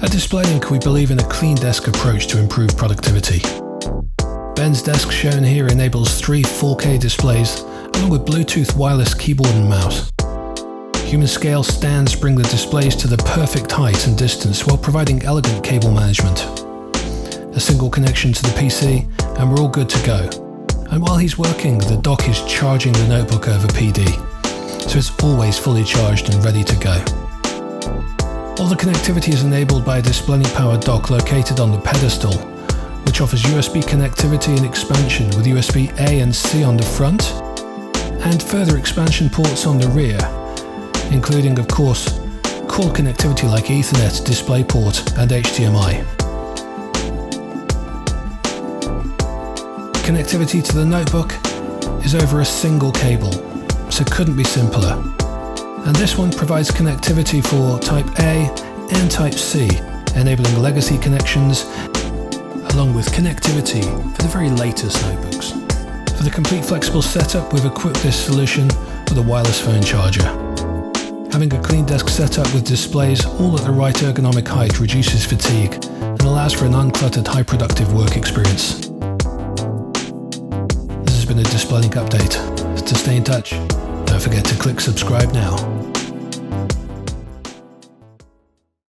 At DisplayLink, we believe in a clean desk approach to improve productivity. Ben's desk shown here enables 3 4K displays along with Bluetooth wireless keyboard and mouse. Human scale stands bring the displays to the perfect height and distance while providing elegant cable management. A single connection to the PC and we're all good to go. And while he's working, the dock is charging the notebook over PD, so it's always fully charged and ready to go. All the connectivity is enabled by a DisplayLink-powered dock located on the pedestal, which offers USB connectivity and expansion with USB A and C on the front, and further expansion ports on the rear, including, of course, core connectivity like Ethernet, DisplayPort, and HDMI. Connectivity to the notebook is over a single cable, so couldn't be simpler. And this one provides connectivity for Type A and Type C, enabling legacy connections, along with connectivity for the very latest notebooks. For the complete flexible setup, we've equipped this solution with a wireless phone charger. Having a clean desk setup with displays all at the right ergonomic height reduces fatigue and allows for an uncluttered, high productive work experience. This has been a DisplayLink update. To stay in touch, don't forget to click subscribe now.